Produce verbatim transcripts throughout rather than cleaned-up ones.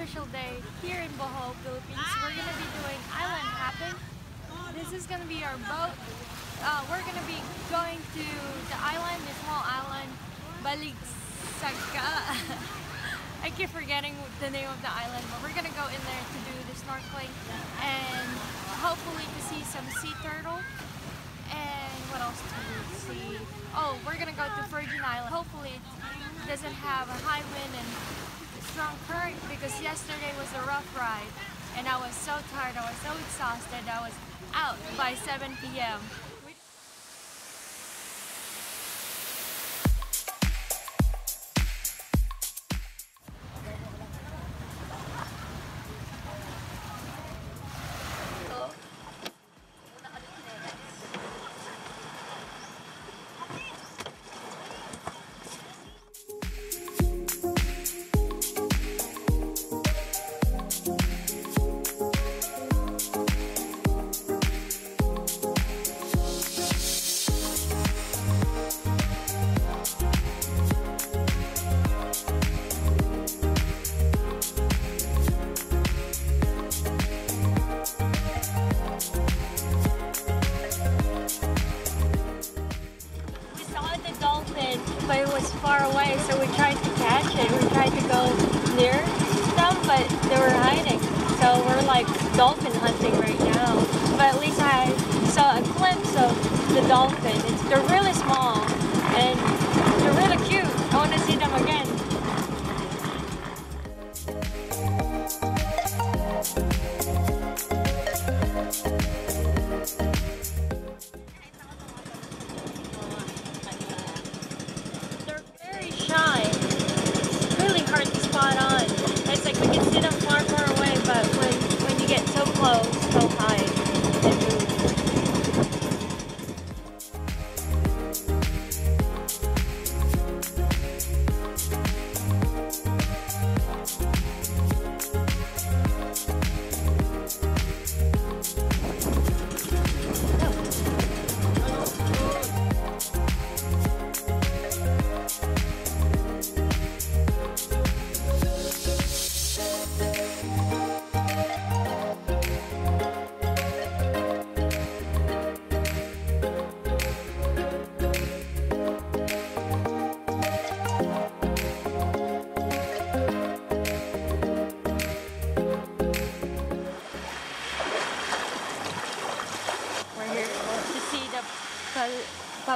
official day here in Bohol, Philippines. We're going to be doing Island Hopping. This is going to be our boat. Uh, we're going to be going to the island, the small island, Baligsaga. I keep forgetting the name of the island, but we're going to go in there to do the snorkeling and hopefully to see some sea turtle. And what else do we see? Oh, we're going to go to Virgin Island. Hopefully it doesn't have a high wind and strong current, because yesterday was a rough ride and I was so tired, I was so exhausted, I was out by seven p m But it was far away, so we tried to catch it. We tried to go near them, but they were hiding. So we're like dolphin hunting right now. But at least I saw a glimpse of the dolphin. It's, they're really small and they're really cute. I want to see them again.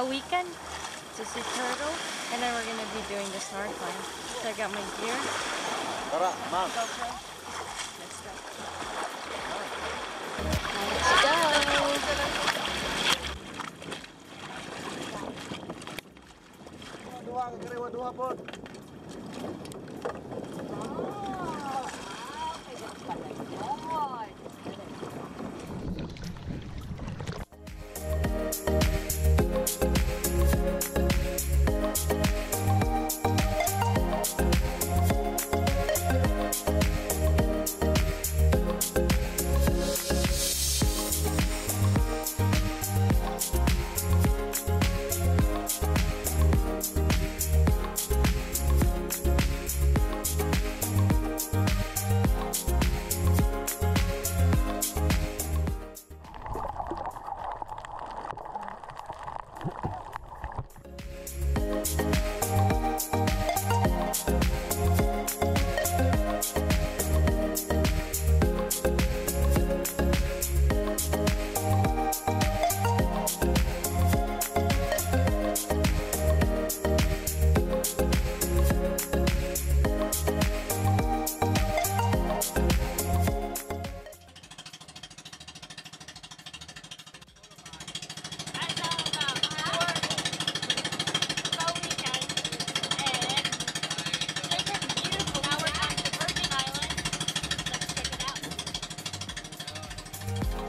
Weekend to see turtle, and then we're gonna be doing the snorkeling. So I got my gear. GoPro. Let's go. Let's go.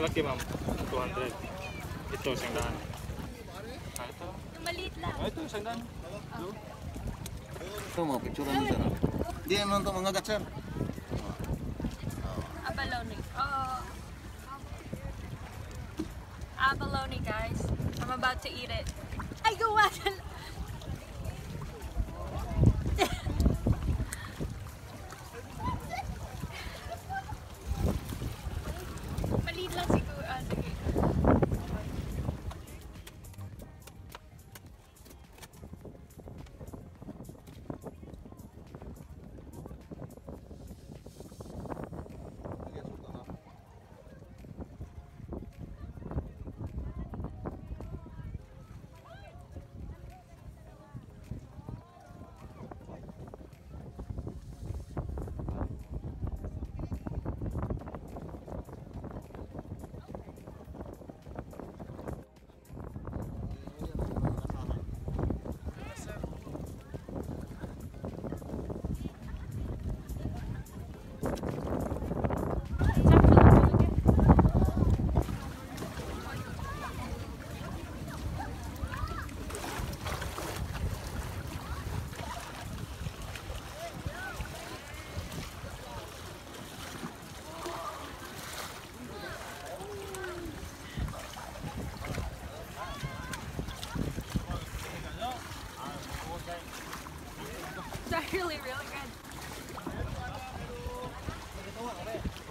malaki, ma'am. two hundred. Ito, isang daan. Ah, ito. Maliit lang. Ah, ito, isang daan. Ito, mga picture nito, sir. Hindi naman ito mga gatsar. Abalone. Oh. Abalone, guys. I'm about to eat it. I go out and... really, really good.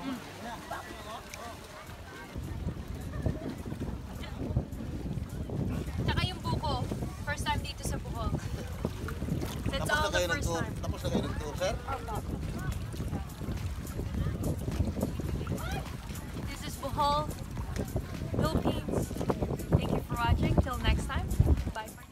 Mm. Tsaka yung buko, first time dito sa Bohol. That's tapos all the first time. Tapos na kayo ng tour, sir? This is Bohol, Philippines. Thank you for watching. Till next time. Bye for now.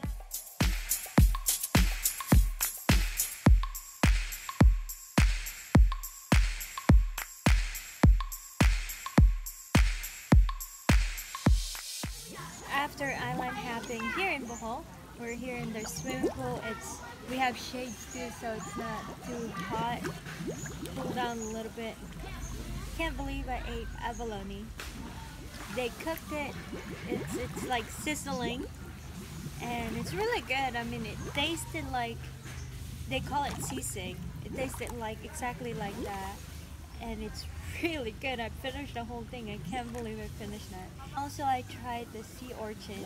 After island hopping here in Bohol, we're here in their swimming pool. It's we have shades too, so it's not too hot. Cool down a little bit. Can't believe I ate abalone. They cooked it. It's it's like sizzling, and it's really good. I mean, it tasted like they call it sisig. It tasted like exactly like that, and it's really good. I finished the whole thing. I can't believe I finished that. Also, I tried the sea urchin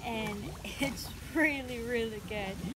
and it's really, really good.